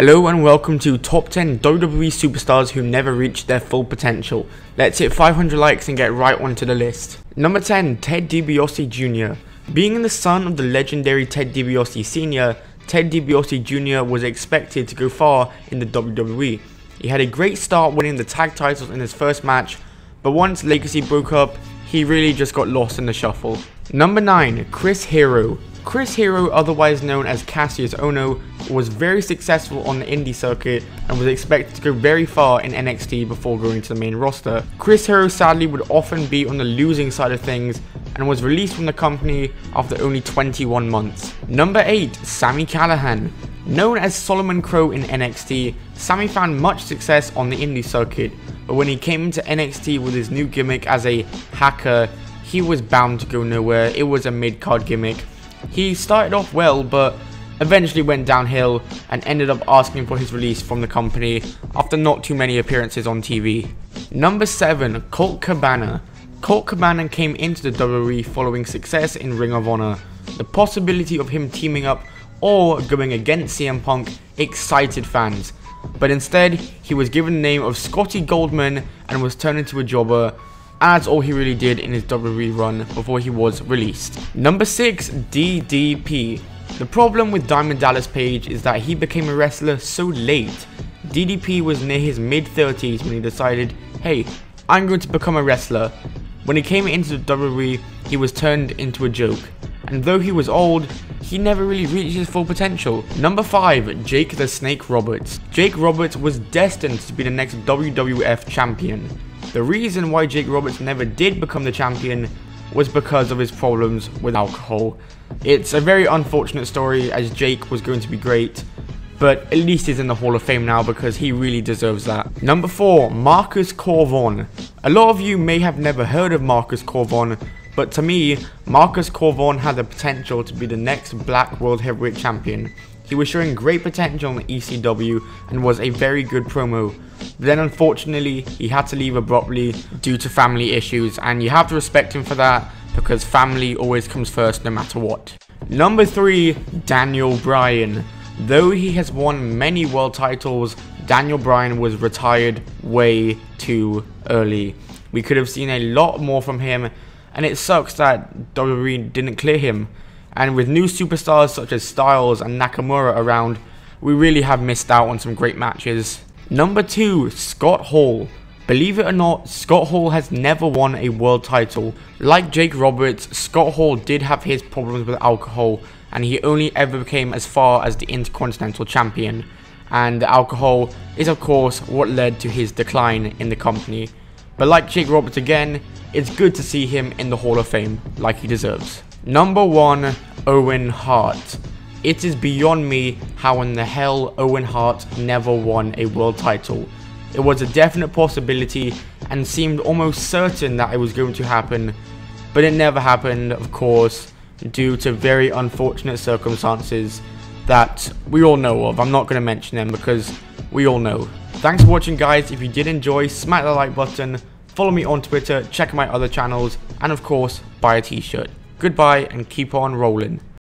Hello and welcome to Top 10 WWE Superstars Who Never Reached Their Full Potential. Let's hit 500 likes and get right onto the list. Number 10, Ted DiBiase Jr. Being the son of the legendary Ted DiBiase Sr., Ted DiBiase Jr. was expected to go far in the WWE. He had a great start winning the tag titles in his first match, but once Legacy broke up, he really just got lost in the shuffle. Number 9, Chris Hero. Chris Hero, otherwise known as Kassius Ohno, was very successful on the indie circuit and was expected to go very far in NXT before going to the main roster. Chris Hero sadly would often be on the losing side of things and was released from the company after only 21 months. Number 8, Sami Callihan. Known as Solomon Crowe in NXT, Sami found much success on the indie circuit, but when he came into NXT with his new gimmick as a hacker, he was bound to go nowhere. It was a mid-card gimmick. He started off well, but eventually went downhill and ended up asking for his release from the company after not too many appearances on TV. Number 7, Colt Cabana. Colt Cabana came into the WWE following success in Ring of Honor. The possibility of him teaming up or going against CM Punk excited fans, but instead he was given the name of Scotty Goldman and was turned into a jobber. That's all he really did in his WWE run before he was released. Number 6, DDP. The problem with Diamond Dallas Page is that he became a wrestler so late. DDP was near his mid-30s when he decided, hey, I'm going to become a wrestler. When he came into the WWE, he was turned into a joke. And though he was old, he never really reached his full potential. Number 5, Jake the Snake Roberts. Jake Roberts was destined to be the next WWF champion. The reason why Jake Roberts never did become the champion was because of his problems with alcohol. It's a very unfortunate story, as Jake was going to be great, but at least he's in the Hall of Fame now because he really deserves that. Number 4, Marcus Cor Von. A lot of you may have never heard of Marcus Cor Von, but to me, Marcus Cor Von had the potential to be the next Black World Heavyweight Champion. He was showing great potential on ECW and was a very good promo. But then unfortunately, he had to leave abruptly due to family issues, and you have to respect him for that because family always comes first no matter what. Number 3, Daniel Bryan. Though he has won many world titles, Daniel Bryan was retired way too early. We could have seen a lot more from him, and it sucks that WWE didn't clear him. And with new superstars such as Styles and Nakamura around, we really have missed out on some great matches. Number 2, Scott Hall. Believe it or not, Scott Hall has never won a world title. Like Jake Roberts, Scott Hall did have his problems with alcohol, and he only ever came as far as the Intercontinental Champion. And the alcohol is of course what led to his decline in the company. But like Jake Roberts again, it's good to see him in the Hall of Fame like he deserves. Number 1, Owen Hart. It is beyond me how in the hell Owen Hart never won a world title. It was a definite possibility and seemed almost certain that it was going to happen, but it never happened, of course, due to very unfortunate circumstances that we all know of. I'm not going to mention them because we all know. Thanks for watching, guys. If you did enjoy, smack the like button, follow me on Twitter, check my other channels, and of course, buy a t-shirt. Goodbye and keep on rolling.